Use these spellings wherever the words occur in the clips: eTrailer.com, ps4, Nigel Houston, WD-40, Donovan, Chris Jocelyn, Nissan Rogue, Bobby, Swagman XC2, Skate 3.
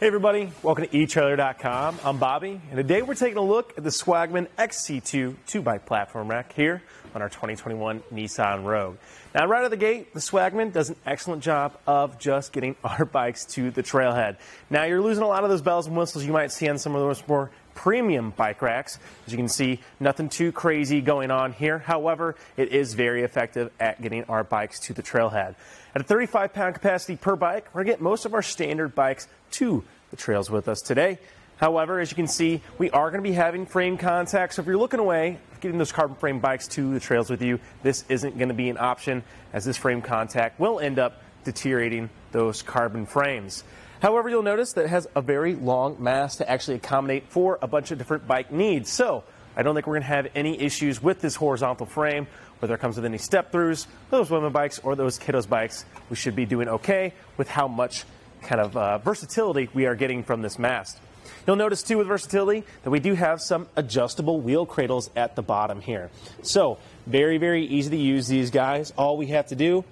Hey everybody, welcome to eTrailer.com. I'm Bobby, and today we're taking a look at the Swagman XC2 2x platform rack here on our 2021 Nissan Rogue. Now, right out of the gate, the Swagman does an excellent job of just getting our bikes to the trailhead. Now, you're losing a lot of those bells and whistles you might see on some of those more premium bike racks. As you can see, nothing too crazy going on here. However, it is very effective at getting our bikes to the trailhead. At a 35-pound capacity per bike, we're going to get most of our standard bikes to the trails with us today. However, as you can see, we are going to be having frame contact, so if you're looking away, getting those carbon frame bikes to the trails with you, this isn't going to be an option, as this frame contact will end up deteriorating those carbon frames. However, you'll notice that it has a very long mast to actually accommodate for a bunch of different bike needs. So I don't think we're going to have any issues with this horizontal frame, whether it comes with any step-throughs, those women bikes, or those kiddos bikes. We should be doing okay with how much kind of versatility we are getting from this mast. You'll notice too with versatility that we do have some adjustable wheel cradles at the bottom here. So very easy to use these guys. All we have to do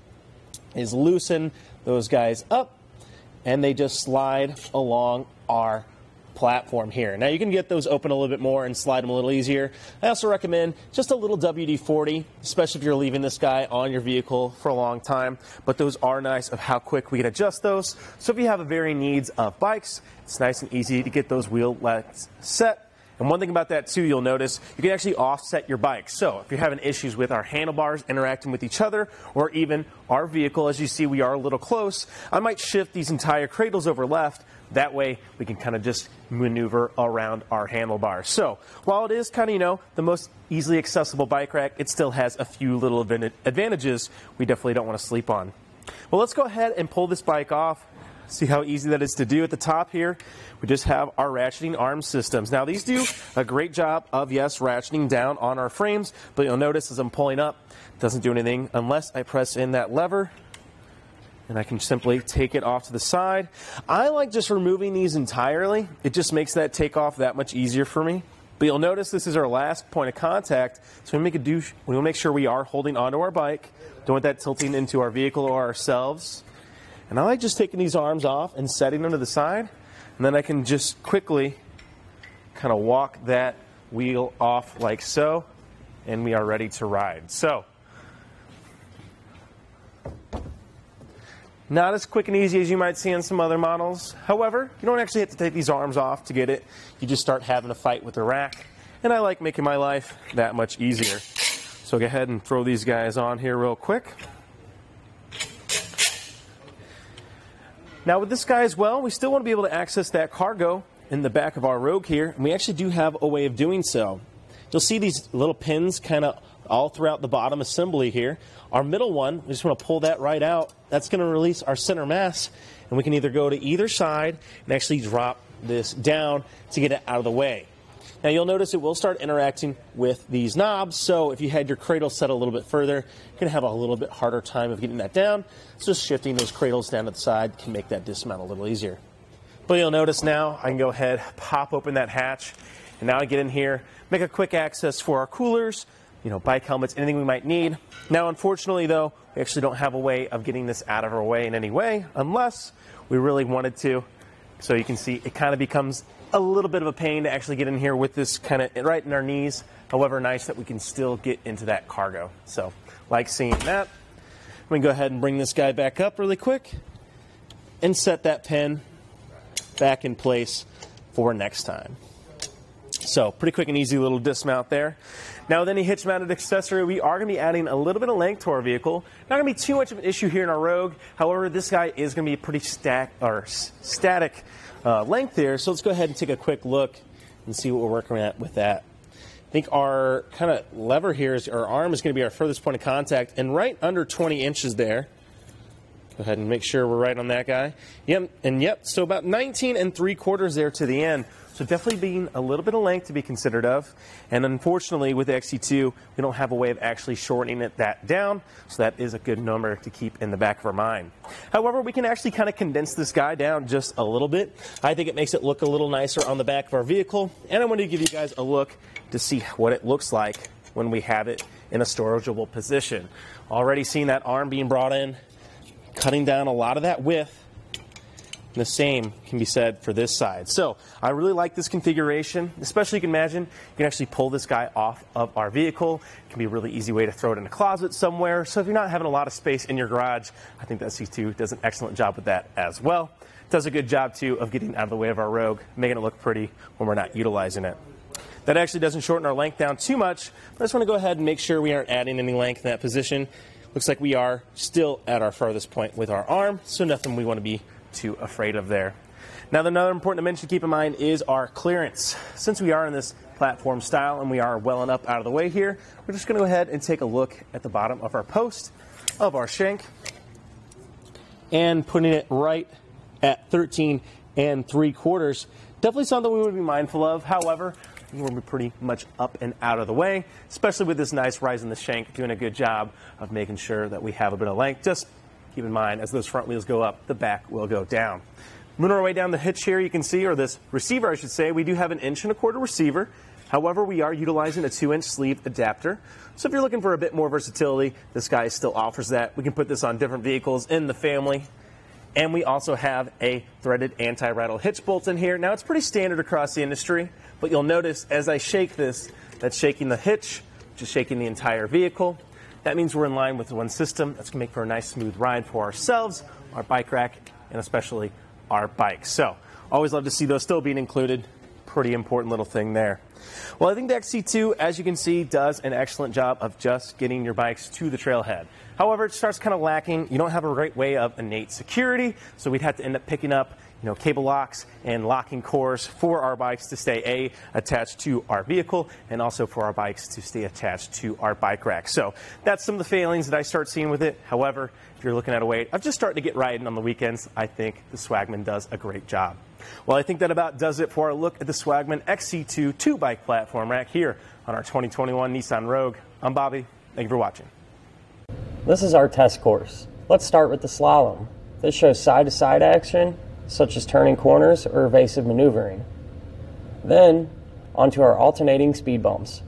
is loosen those guys up, and they just slide along our platform here. Now you can get those open a little bit more and slide them a little easier. I also recommend just a little WD-40, especially if you're leaving this guy on your vehicle for a long time, but those are nice of how quick we can adjust those. So if you have a varying needs of bikes, it's nice and easy to get those wheel lets set. And one thing about that too, you'll notice you can actually offset your bike. So if you're having issues with our handlebars interacting with each other, or even our vehicle, as you see, we are a little close, I might shift these entire cradles over left. That way we can kind of just maneuver around our handlebars. So while it is kind of, you know, the most easily accessible bike rack, it still has a few little advantages we definitely don't want to sleep on. Well, let's go ahead and pull this bike off. See how easy that is to do. At the top here, we just have our ratcheting arm systems. Now these do a great job of, yes, ratcheting down on our frames, but you'll notice as I'm pulling up, it doesn't do anything unless I press in that lever, and I can simply take it off to the side. I like just removing these entirely. It just makes that takeoff that much easier for me. But you'll notice this is our last point of contact, so we'll make sure we are holding onto our bike. Don't want that tilting into our vehicle or ourselves. And I like just taking these arms off and setting them to the side, and then I can just quickly kind of walk that wheel off like so, and we are ready to ride. So, not as quick and easy as you might see on some other models. However, you don't actually have to take these arms off to get it. You just start having a fight with the rack, and I like making my life that much easier. So go ahead and throw these guys on here real quick. Now with this guy as well, we still want to be able to access that cargo in the back of our Rogue here, and we actually do have a way of doing so. You'll see these little pins kind of all throughout the bottom assembly here. Our middle one, we just want to pull that right out. That's going to release our center mass, and we can either go to either side and actually drop this down to get it out of the way. Now you'll notice it will start interacting with these knobs, so if you had your cradle set a little bit further, you're going to have a little bit harder time of getting that down. So just shifting those cradles down to the side can make that dismount a little easier. But you'll notice now I can go ahead, pop open that hatch, and now I get in here, make a quick access for our coolers, you know, bike helmets, anything we might need. Now unfortunately though, we actually don't have a way of getting this out of our way in any way, unless we really wanted to. So you can see it kind of becomes a little bit of a pain to actually get in here with this kind of right in our knees. However, nice that we can still get into that cargo. So like seeing that. We can go ahead and bring this guy back up really quick and set that pin back in place for next time. So pretty quick and easy little dismount there. Now with any hitch mounted accessory, we are going to be adding a little bit of length to our vehicle. Not going to be too much of an issue here in our Rogue. However, this guy is going to be pretty static length there. So let's go ahead and take a quick look and see what we're working at with that. I think our kind of lever here, our arm is going to be our furthest point of contact, and right under 20 inches there. Go ahead and make sure we're right on that guy. Yep, and yep, so about 19 3/4 there to the end. So definitely being a little bit of length to be considered of. And unfortunately with the XC2, we don't have a way of actually shortening it that down. So that is a good number to keep in the back of our mind. However, we can actually kind of condense this guy down just a little bit. I think it makes it look a little nicer on the back of our vehicle. And I wanted to give you guys a look to see what it looks like when we have it in a storageable position. Already seeing that arm being brought in, cutting down a lot of that width. The same can be said for this side. So I really like this configuration, especially you can imagine you can actually pull this guy off of our vehicle. It can be a really easy way to throw it in a closet somewhere. So if you're not having a lot of space in your garage, I think that XC2 does an excellent job with that as well. It does a good job too of getting out of the way of our Rogue, making it look pretty when we're not utilizing it. That actually doesn't shorten our length down too much. I just want to go ahead and make sure we aren't adding any length in that position. Looks like we are still at our farthest point with our arm, so nothing we want to be too afraid of there. Now, another important dimension to keep in mind is our clearance. Since we are in this platform style and we are well and up out of the way here, we're just going to go ahead and take a look at the bottom of our post, of our shank, and putting it right at 13 3/4. Definitely something we would be mindful of. However, we're pretty much up and out of the way, especially with this nice rise in the shank, doing a good job of making sure that we have a bit of length. Just keep in mind, as those front wheels go up, the back will go down. Moving our way down the hitch here, you can see, or this receiver, I should say, we do have an 1 1/4 inch receiver. However, we are utilizing a 2-inch sleeve adapter. So if you're looking for a bit more versatility, this guy still offers that. We can put this on different vehicles in the family. And we also have a threaded anti-rattle hitch bolt in here. Now, it's pretty standard across the industry, but you'll notice as I shake this, that's shaking the hitch, which is shaking the entire vehicle. That means we're in line with one system. That's going to make for a nice smooth ride for ourselves, our bike rack, and especially our bike. So always love to see those still being included. Pretty important little thing there. Well, I think the XC2, as you can see, does an excellent job of just getting your bikes to the trailhead. However, it starts kind of lacking. You don't have a great way of innate security, so we'd have to end up picking up, cable locks and locking cores for our bikes to stay attached to our vehicle, and also for our bikes to stay attached to our bike rack. So that's some of the failings that I start seeing with it. However, if you're looking at a way of just starting to get riding on the weekends, I think the Swagman does a great job. Well, I think that about does it for our look at the Swagman XC2 2-bike platform rack here on our 2021 Nissan Rogue. I'm Bobby. Thank you for watching. This is our test course. Let's start with the slalom. This shows side-to-side action, such as turning corners or evasive maneuvering. Then, onto our alternating speed bumps.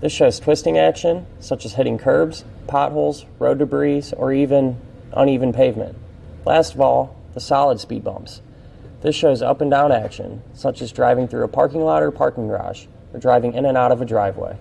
This shows twisting action, such as hitting curbs, potholes, road debris, or even uneven pavement. Last of all, the solid speed bumps. This shows up and down action, such as driving through a parking lot or parking garage, or driving in and out of a driveway.